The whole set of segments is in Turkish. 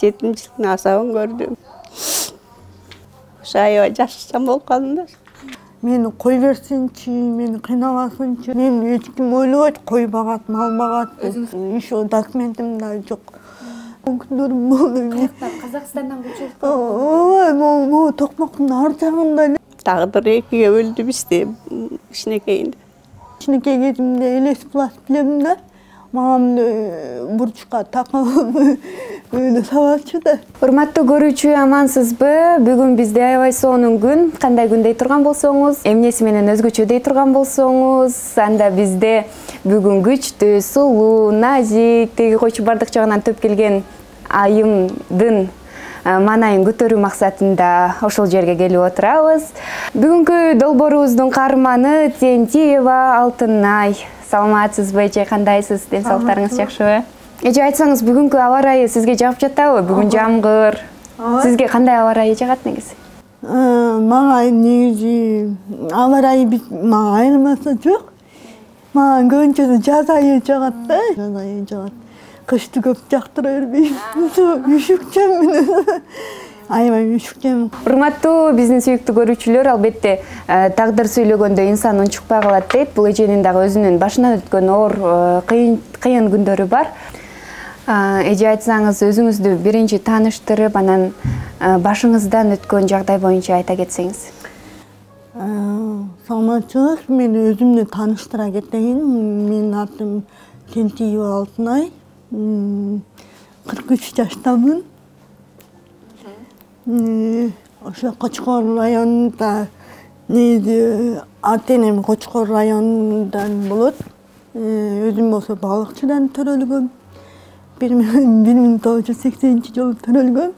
жетімшіліктің асауын көрдім. Шайы жашысам ол қалындар. Мені қой берсенші, мені қиналасынші. Мен ешкім ойлайды, қой бағат, мал бағат. Еще документім да жоқ. Күндерім болды. Қаяқтан, Қазақстаннан көшіп қалды. Тоқмақтың ар жағында. Тағдыр екіге өлді бізде, кішінекейінде. Кішінекейдімде елес плас білемін да. Мамам burçka takım öyle savaşçı da. Hürmetli görücü amansızbı. Bugün bizde ayvay sonun gün. Kanday gündey turgan bolsoğunuz. Emnesi menen özgüçüdey turgan bolsoğunuz. Anda bizde bugün güçtü, sulu, nazik, tegi koçu bardık çağından töp kelgen ayımdın manayın götürü maksatında oşol jerge kelip oturabız. Bugünkü dolborubuzdun karmanı Тентиева Алтынай. Саламатсызбы, эже кандаysыз? Ден салыктарыңыз жакшыбы? Эже айтсаңыз, бүгүнкү аба ырайы сизге жагып жатабы? Бүгүн жамгыр. Сизге кандай аба ырайы жагат негизи? Мага негизи аба ырайы мага айырмасы жок. Мага көбүнчө жаз айы жагат да. Жаз айы жагат. Кышты көп жактыра бербейм. Үшүкчөм мен. Аябай мүшіктен. Урматтуу биздин сүйүктүү көрүүчүлөр, албетте тагдыр сүйлөгөндө инсан унчукпай калат дейт. Бул эженин дагы өзүнүн башынан өткөн оор кыйын күндөрү бар. Эже айтсаңыз, өзүңүздү биринчи тааныштырып, анан башыңыздан өткөн жагдай боюнча айта кетсеңиз. Саламатчылык, мен өзүмдү тааныштыра кетейин. Менин атым Кентиев Алтынай. 43 жаштамын. Oşa Koçkor rayonunda Atenem Koçkor rayonundan bulut. Özüm olsa balıkçıdan törölgüm. 1980 yılı törölgüm.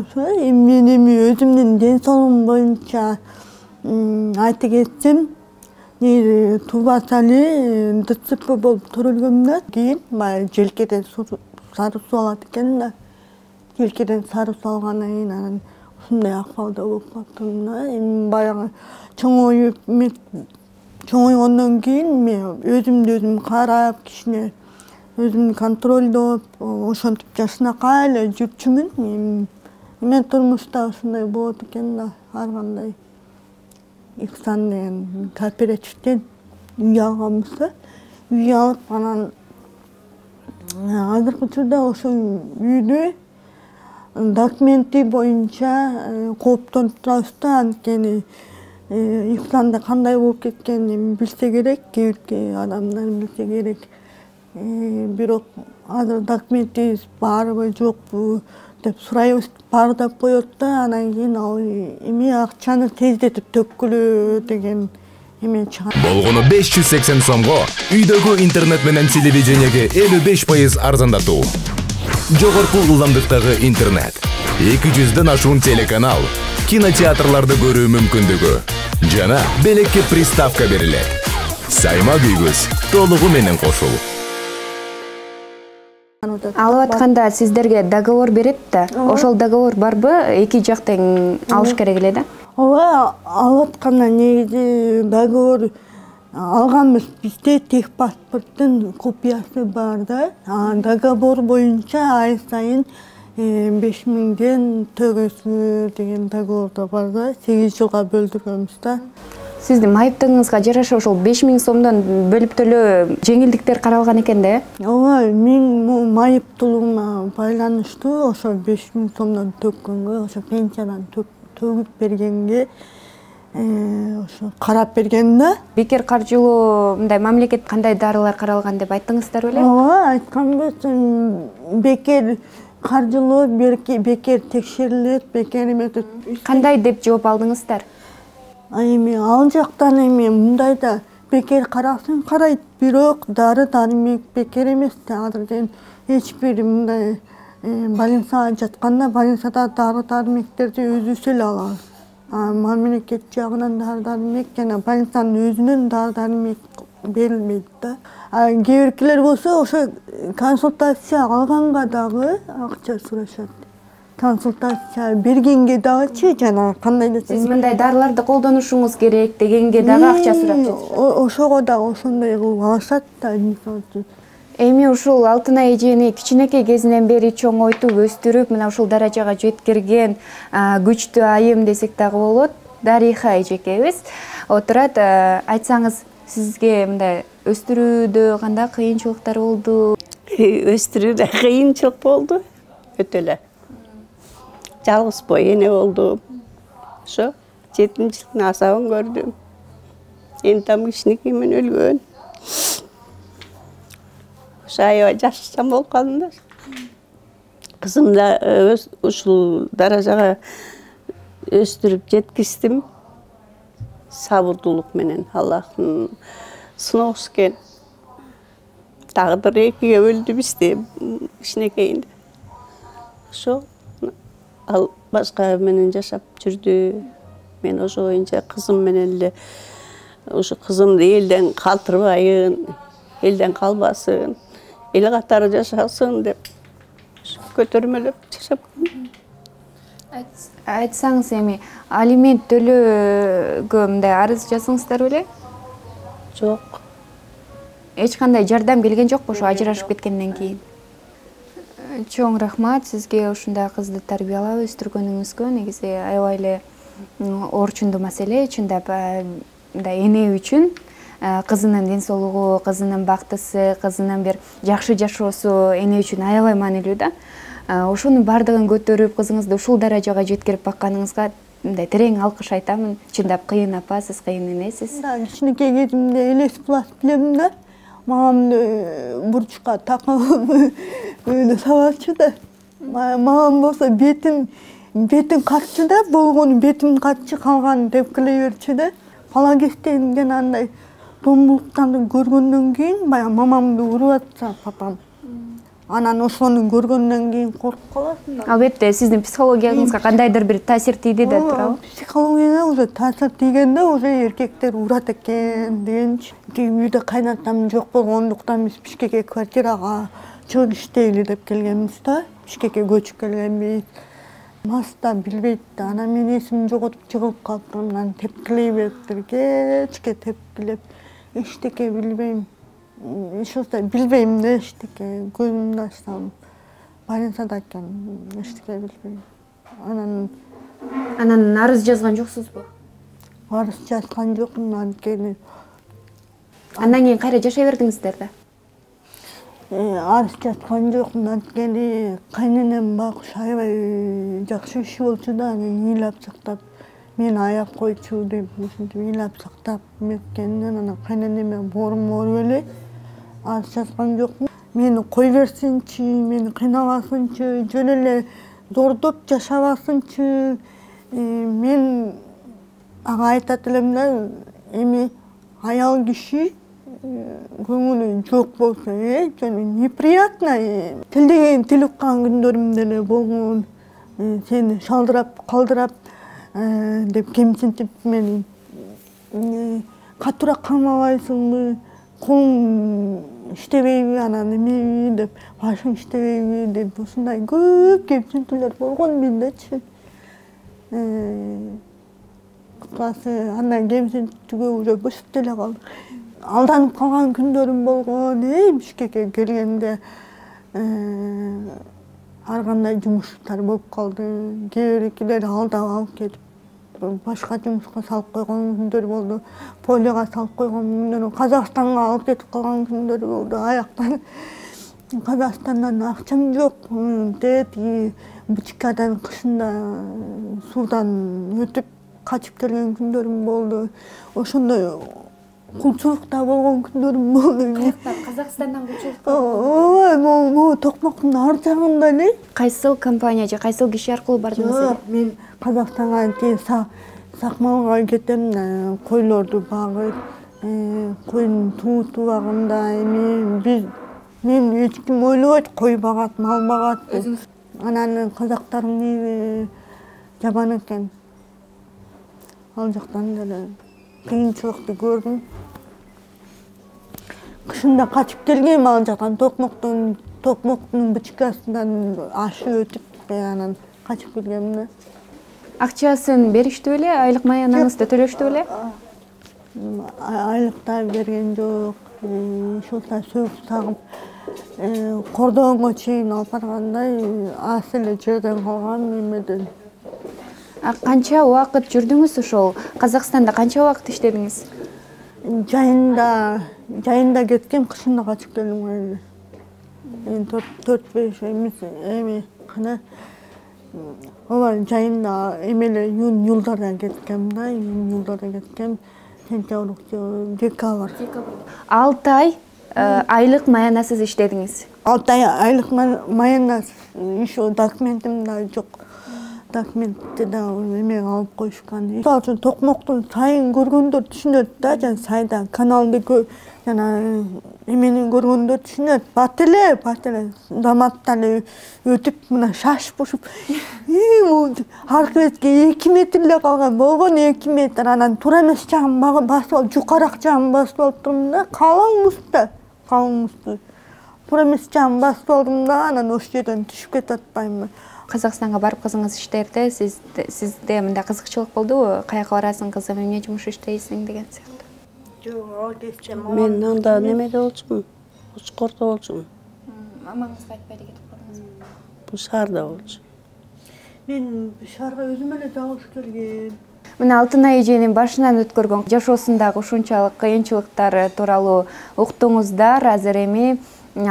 Oşa benim özümden den solum boyunca ayta kettim. Tuba sali dıtsıpı bolup törölgümden keyin jelkeden sarı su alat eken da. Ülkeden sarı salgana inanan şimdi akvalda okuduğumda bayağı çoğu ondan giyinmiyor. Özüm karayıp kişine özüm kontrolde olup o şantıp yaşına kayla cüpçümün ben turmuşta aslında bu otukken de harganda iksan deyen kalpereçten uyalgamızda uyalıp bana hazır kutsuda o şun büyüdü. Dokumenti boyunca koptan tutastan kendi İslanda kanday bulup kendi bilse gerek ki adamlar bilse gerek bir ok adı dokumenti var ve çok bu de sırayı parda koyup da ana yine o imi akçanı tezletip tökülü degen imi çıkan. Болгону 580 сомго үйдөгү интернет менен телевидениеге 55% арзандатуу. Жогорку ылдамдыктагы интернет, 200дөн ашуун телеканал, кинотеатрларды көрүү мүмкүндүгү жана белекке приставка берилет. Сайма күйгүз толугу менен кошул. Алып атканда сиздерге договор берип да, ошол договор барбы? Эки жак тең алыш керек эле да. Ооба, алып атканда негизи договор алганбыз бизде техпаспорттун копиясы бар да. Договор боюнча ай сайын 5000ден төгөсү деген договор да бар да. 8 жылга бөлдүрөбүз да. Сиздин майыптыгыңызга жараша ошол 5000 сомдон бөлүп төлөө жеңилдиктер каралган экен да. Ооба, мен майыптуулугума байланыштуу ошо 5000 сомдон төккөнгө, ошо пенсиядан төгүп бергенге карап берген да. Бекер каржылуу мындай мамлекет кандай дарылар каралган деп айттыңыздар беле? Ооба, айтканбыз. Бекер каржылуу, бекер текшерилет, бекер эметип. Кандай деп жооп алдыңыздар? Эми ал жактан эми мындай да бекер карасын карайт, бирок дары-дармек бекер эмес да. Азырден эч бир мындай больницага жатканда больницада дары-дармектерди өзүбүз эле алабыз. Мамлекет жағынан дары-дармек жана больницанын өзүнөн дары-дармек берилбейт да. Кээ биркилер болсо ошо консультация алганга дагы акча сурашат. Консультация бергенге дагычы жана кандай да сиз мындай дарыларды колдонушуңуз керек дегенге дагы акча сурап жатышат. Ошого дагы ошондой кылып алышат да. Эми ушул Алтынай эжени кичинекей кезинен бери чоңойтуп, өстүрүп, мына ушул даражага жеткирген күчтүү айым десек дагы болот. Дариха эжекебиз отурат. Айтсаңыз, сизге мындай өстүрүүдө кандай кыйынчылыктар болду? Өстүрүүдө кыйынчылык болду. Өтө эле. Жалгыз бой эне болдум. Ошо 7-жылдын асабын көрдүм. Эми там кичинекей мен өлгөн. Şayet yaşasam olmalıdır. Kızım da uşul darajaga östürüp jetkizdim. Sabırlılık menen Allah'ın sınavısken. Tağdır ekiye öldü bizde, kişinekeyinde. Şu, al başka menen yaşap jürdü. Men oşo oyunca kızım menenle, oşo kızımdı elden kaltırbayın, elden kalbasın. Ela katarı yaşasın deyip, kötürmülüp yaşap. Айтсаңыз, эми, алимент төлөөгө мындай арыз жазыңыздар беле? Жок. Эч кандай жардам келген жокпу ошо ажырашып кеткенден кийин? Чоң рахмат сизге ушундай кызды тарбиялап өстүргөнүңүзгө. Негизи аябай эле орчундуу маселе, чындап мындай эне үчүн. Kızının den soluğu, kızının baktısı, kızının bir yaxşı yaşosu ene üçün ayabay manelü da. Oşunun bardığın götürüp, kızınızda uşul darajaga jetkirip bakkanınızga tereň alkış aytamın. Çındap kıyın apa, siz kıyın emesiz. Kişinekey kezimde elesiplas bilemdim da. Mağam burçka takım savaşçı da. Mağam bolsa betim katçı da, bolğun betim katçı kalğan tepkileberçi da. Falan kesteyimden anday. Tombuluktan görgönden keyin bayağı mamamdı urup atsa papam. Anan oşonu görgönden keyin korkup kalasın. Albatta sizdin psixologiyagızga kandaydır bir ta'sir tiydi da turabı? Psixologiyaga ta'sir tiygende erkekler urat eken degençi. Uyda kaynatam jok bolgonduktan biz Bişkek'e kvartiraga çıkıp işteyli dep kelgenmiz da. Bişkek'e köçüp kelgenmiz. Mas'ta bilbeyt de, ana men esimni jogotup çıkıp kalıptırımdan tepkileyberiptir, keçke tepkilep. Eşteke bilbeyim, şosta bilbeyim de eşteke, gözümde açsam, barinsadayken eşteke bilbeyim. Ananın arız yazgan joksuz bu? Arız yazgan jokun, antkeni. Andan keyin kayra yaşay berdingizder da? Arız yazgan jokun, antkeni, kaynenem bakış aybay, jakşı işi bolçu da, anan iyilap saktap. Men ayaq koyçu deyip, ilap saktap, metkenden ana kaynaneme boğru öyle. Arız yazgan yok mu? Meni koy versinçi, meni kıynavasınçı, jölele zordup yaşavasınçı. Men ağayet atılımda, emi ayal kişi gönülü çok bolsa, jönü neprijatna. Tildegen tilik kan gündörümdele boğun, seni şaldırap, kaldırap, деп кемсинтип мени катура камабайсыңбы колуң иштебейби анан эмеби деп башың иштебейби деп ушундай көп кемсинтүүлөр болгон мендечи касы андан кемсинтүүгө уже бышып деле калдым алданып калган күндөрүм болгон Бишкекке келгенде ар кандай жумуштар болуп калды. Кээбиркилер алдап алып кетип, башка жумушка салып койгон күндөр болду. Полига салып койгон күндөр, Казакстанга алып кетип калган күндөр болду. Аяктан Казакстандан акчам жок. Тети бутикадан кышында суудан өтүп качып келген күндөрүм болду. Ошондой кулчулукта болгон күндөрүм болду. Казакстандан кулчулукта. Ой, бул токмоктун ар жагында эле. Кайсыл компания же кайсыл киши аркылуу бардыңыз? Мен Казакстанга кийин Сакмалга кетем, койлорду багып, коюн туутуп агында эми биз мен эч ким ойлобойт, кой багат, мал багат деп. Анан казактардын эби жабан экен. Ал жактан деле кыйынчылыкты көрдүм. Кышында качып келген ал жактан токмоктун бычкасынан ашып өтүп анан качып келгенмин да. Акчасын беришти беле, айлык маянаңызды төлөштү беле? Айлыкта берген жок. Ошол сагып Kordoğun çeyin alıp barganda asılı жерден kalgan немеден. Kança vakit jürdüңүз ошол? Kazakstanda kança vakit işlediniz? Jane'da ketken, kışında kaçıp geldim. 4-5 ayımız emi kana. Olar Jane'da emele yıllardan ketken da, yıllardan ketken. Dekabr. 6 ay aylık mayanasız işlediniz. 6 ay aylık mayanasız iş o dokumentim daha çok. Dokumentte de emeğe alıp koyuşkan. Sağ olsun tokmoktun sayın görgündür düşünüyordu da can sayda kanalda emeğinin görgündür düşünüyordu. Batele damattan ötüp buna şaş boşup harkıvetke 2 metrele kalgan bolgon 2 metr anan turames çağın basıp alıp yukaraq çağın basıp alıp durumda kalın mustu turames çağın basıp aldım da anan oş yerden düşüp ketatpayım. Kazakistan'a barıp kızınız işlerde, sizde mende kızıkçılık buldu, kayakı varasın kızı, öne cümüş işteysin degen seyirde. Menden da nemede olsun, Uçkor'da olsun. Amanızı kayıtbayda getip oldunuz mu? Buşar'da olsun. Men Buşar'a özüm öyle dağıştırgen. Мен Алтынай эженин башынан өткөргөн жашоосундагы ушунчалык кыйынчылыктары тууралуу уктуңуздар, азыр эми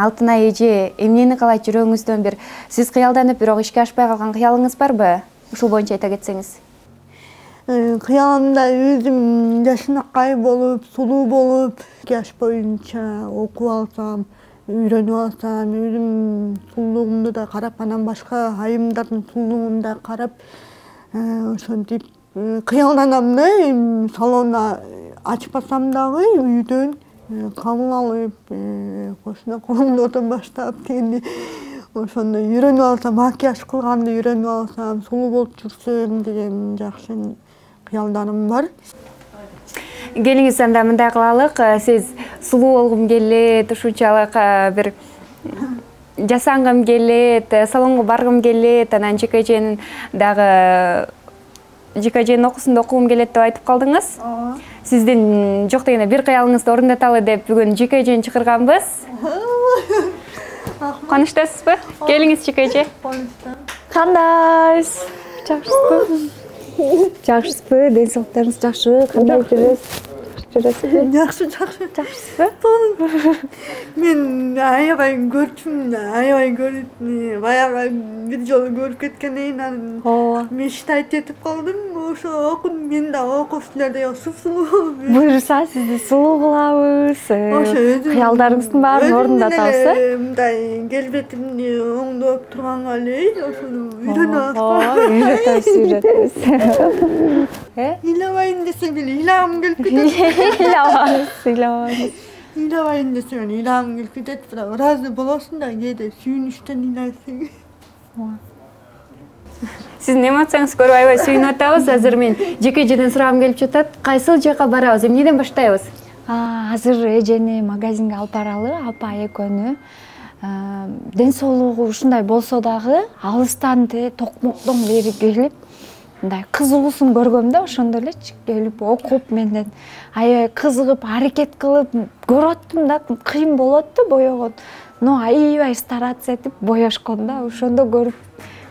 Алтынай эже, эмнени калай жүрөгүңүздөн бир сиз кыялданып бирок ишке ашпай калган кыялыңыз барбы? Ушул боюнча айта кетсеңиз. Кыялымда өзүм жашынакай болуп, сулуу болуп, жаш боюнча окуп алсам, үйрөнүп алсам, өзүм сулуулугумду да карап, анан башка айымдардын сулуулугун да карап, ошентип кыялданам да, салонда ачпасам дагы үйдөн kabul alıp, koşuna kolumdan başlayıp kendi oşanda yürünü alsam, makyaj kılganda yürünü alsam, sulu bolup çıksın degen jakşı kıyaldanım var. Keliniz anda mınday kılalık, siz sulu olgum kelet, uşunçalık bir jasangım kelet, salonga bargım kelet, anan Jane Эженин dagı Jane Эженин okusunda okuğum kelet dep aytıp kaldınız. Sizden çok degene bir kıyalınızda orundatalı dep bugün Jane Эженин çıkırganbız. Konuştasız mı? Geliniz Jane Эже. Kandaş. Çakşısız. Çakşısız. Den sağlıklarınız çakşı. Kanday jürüz. Çakşı. Çakşısız mı? Ben ayağayın görçüm de, ayağayın görüntüm. Bayağı bir yolu görüp ketkeneyin. Meşit ayet etip kaldım. Okun, ben de oku üstülerde yasıp sulu olup. Buyursan siz de sulu kılavuz. Kıyallarınızın bağırın orunda tavsa. Gelbetimde onda öp durman kalıyı. Ürünü asla. Üretmez. İlamayın dese bile ilahım gelip gidelim. İlamayız. İlamayın dese bile ilahım gelip gidelim. Razı bulasın da gidelim. Suyun üstten ilaysın. Siz ne matsanız koru ayva suyun atağız, hazır men Jane Эжеден sırağım gelip çatat, kaysıl jaka barağız, emneden başlayız? Hazır Эжени magazinge alp aralı, alpa ayek önü. Den soluğu uşunday bolso dağı, alıstan de tokmoktan beri gelip, kızılısın görgümde, uşunda öyle gelip okup menden. Ayı kızıgıp, hareket kılıp, göröttüm da, kıyım bolottu, boyoğun. No ayıvay starats etip, boyoşkonda, uşunda görüp,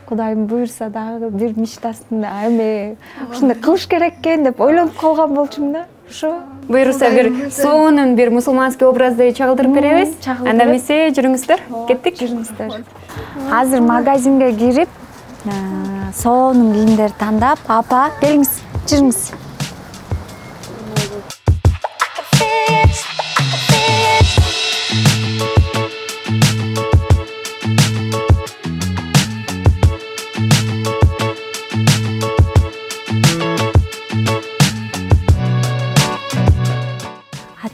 Kudayım buyursa dağı bir miştasında ayme uşunda kılış kerekken dep oylanıp kalgan bolçumda. Şu buyursa bir soğunun bir musulmanski obrazda çağıldır beremiz. Anda mese jürüңүздөр, kettik jürüңүздөр. Hazır magazinge girip soğunun kiyimleri tandap, apa keliniz, jürüңүз.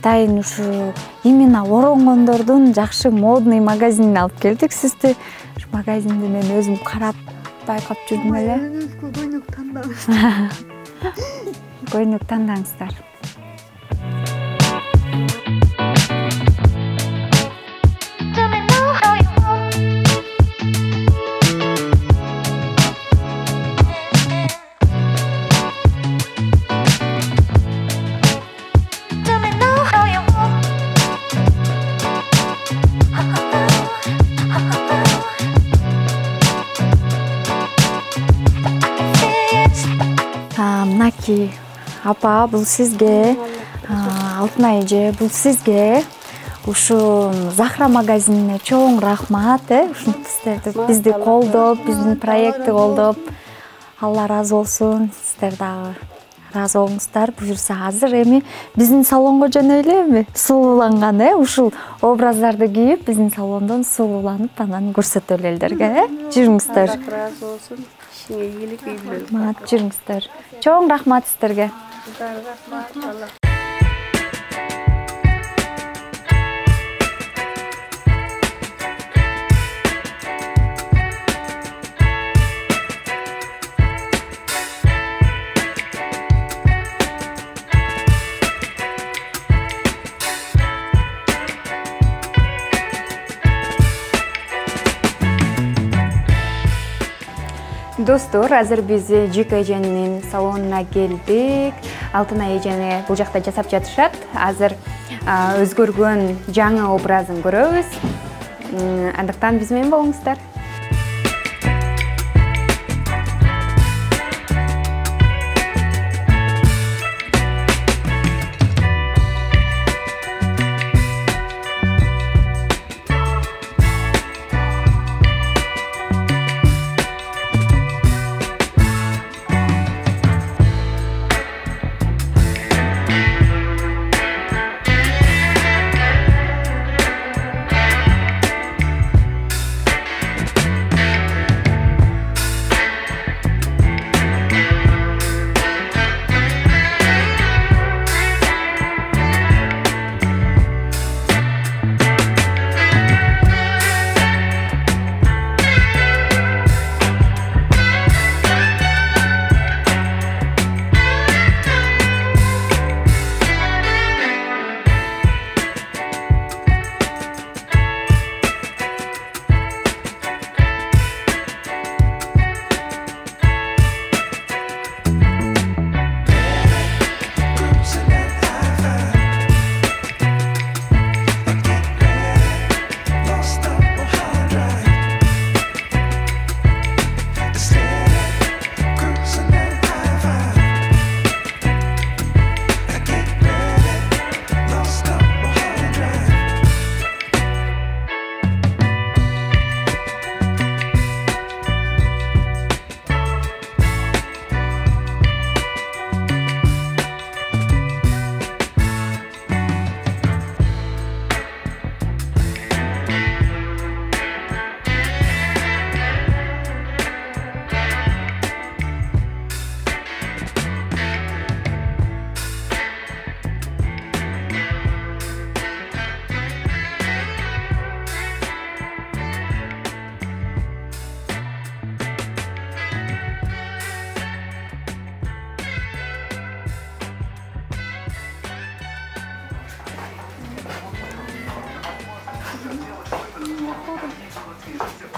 Атайын ушу именно оронгондордун жакшы модный магазинин алып келдик. Сизди ушу магазинди мен өзүм карап, байкап жүрдүм эле. Көйнөк тандаңыздар. ki apa bu sizge Алтынай Эже bu sizge uşu Zahra magazinine çoğun rahmat bizde koldu bizden proyekti oldu Allah razı olsun sizler dağı razı olmuşlar buyursa hazır emi bizim salonga jönöyle mi sululangan uşul obrazlardı giyip bizim salondan sululanıp anan görsetölelderge jürüngüzler razı olsun işine iyilik rahmat jürüngüzler çoğun rahmat sizlerge rahmat Dostlar, hazır biz Jane'in salonuna geldik. Алтынай Эжени bu жақта жасап жатышат. Hazır özgürgün жаңы образын көрөбүз. Андыктан биз менен болуңуздар.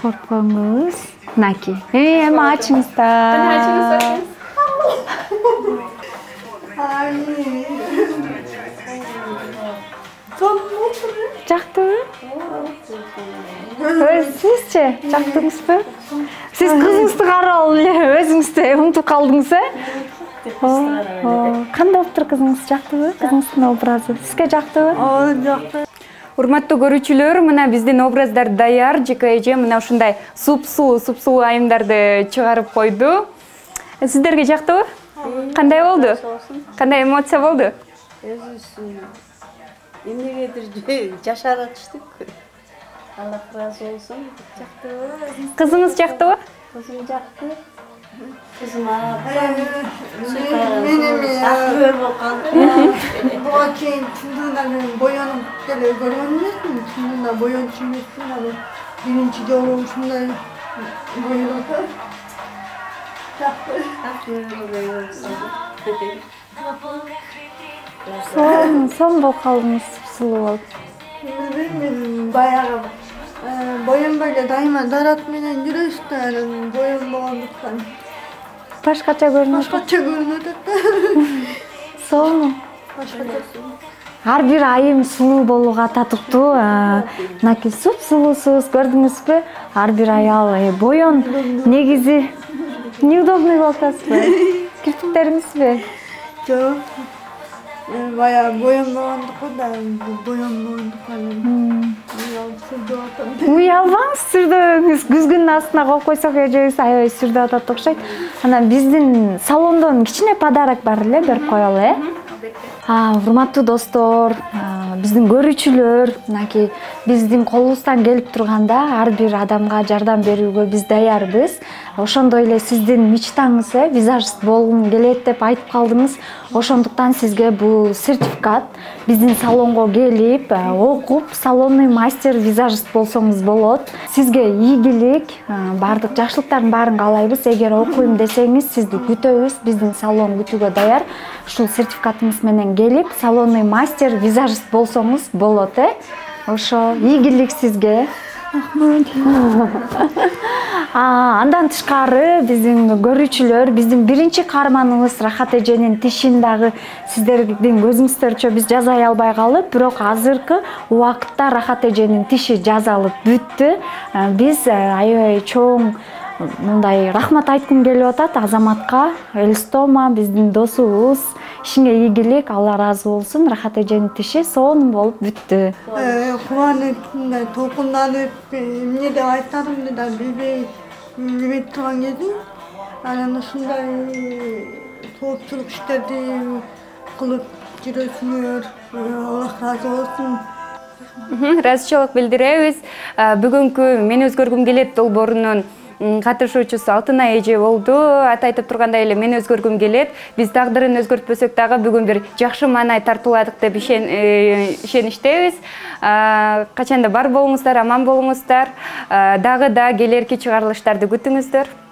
Korkmamız naki. Ama açmışlar. Hani açmışlar. Ay. Çok mutlu. Çaktı mı? Sizce çaktınız mı? Siz kızınızı kara oluyor. Özünüzde unutup kaldınız. Qanday oldu kızınız çaktı mı? Kızınızın obrazı. Sizce çaktı mı? O çaktı. Урматтуу көрүүчүлөр, мына биздин образдар даяр, ЖКЖ мына ушундай суп-суу айымдарды чыгарып койду. Сиздерге жактыбы? Кандай болду? Кандай эмоция болду? Өзүбүздүн эмнегедир жашара түштүк. Алла разы болсун. Жактыбы? Кызыңыз жактыбы? Кызым жакты. Kızım ağabey, benim ya, bu akşam çınlığından boyanım böyle görüyorsunuz mu? Çınlığından boyanın çınlığından birinci doğru uçumdan boyanım. Çaktı. Son bakalımız sulu oldu. Bilmiyorum, bayağı. Boyun böyle daima daratmadan yürüyüştü. Boyun boğulduktan. Başkaça görünüyordu. Başkaça görünüyordu. Sol mu? Başkaça. Her bir ayım sulu boluğa tatıktı. Nakil sup sulusuz gördünüz mü? Her bir ayal boyun ne gizi. Ne udobnoy voltası mı? Kirpiklerimiz mi? Çok bayağı boyunlandık da, boyunlandık da. Bu yalan sırdı, biz güzgünün aslına koyup koysak öcüyüz, ayı sırdı atat okşaydı. Ana bizden salondan kichine padarak barıyla bir koyalı. Hurmatlı dostlar, bizden görücülür, bizden kolumuzdan gelip durganda, her bir adamga jardan berүүgө biz dayarız. Oşondo ile sizden miçtanızı, vizajist bolgum kelet dep aytıp kaldınız. Oşonduktan sizge bu sertifikat, bizden salonga gelip, okup, salonlu master vizajist bolsoңuz bolot. Sizge iyilik, bardık jaşılıktardın barın kalayız. Eğer okuyum deseniz, sizde kütöbüz, bizden salon kütүүгө dayar. Şu sertifikatımız menen gelip, salonlu master vizajist bolsoңuz bolot. Oşo, iyilik sizge. Andan tışkarı bizim görücülör, bizim birinci karmanımız Rahat Ece'nin tişindagi sizlerden gözümüzdörçe biz jazay albay kalıp, birok hazırkı uakıtta Rahat Ece'nin tişi jazalıp büttü. Biz ayoy çoğun bunday rahmat aytkım gelip atat azamatqa, Elstoma, bizim dosuğuz. İşinge iyilik, Allah razı olsun. Rahat Ece'nin tişi son olup büttü. Kuvanık'ın tokundanıp, ne de aytarım ne de bir tuğan geldim. Anasında soğukçuluk işledi, kılıp giriyorsunuz. Allah razı olsun. Razıçılık bildiririz. Bugünkü men özgörgüm kelet dolborunun катышуучусу Алтынай эже болду. Ата айтып тургандай эле мен өзгөргүм келет. Биз тагдырын өзгөртпөсөк дагы бүгүн бир жакшы маанай тартууладык деп ишеништебиз. Качанда бар болуңуздар, аман болуңуздар. Дагы да келерки чыгарылыштарды күтүңүздөр.